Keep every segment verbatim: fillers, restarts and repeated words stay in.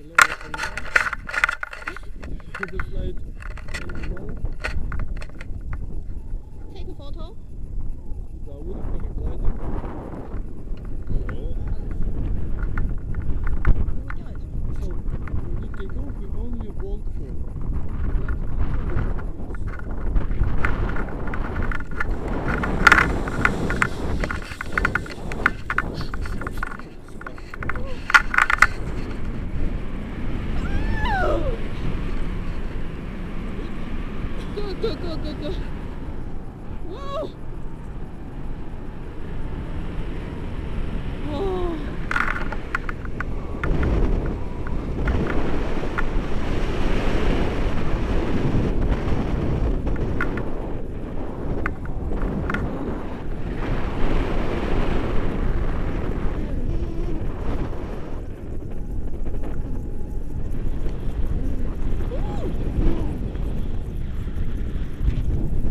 Take a photo. Go, go, go, go. Whoa! Whoa! Thank you.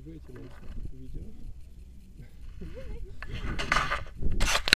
выйти на видео.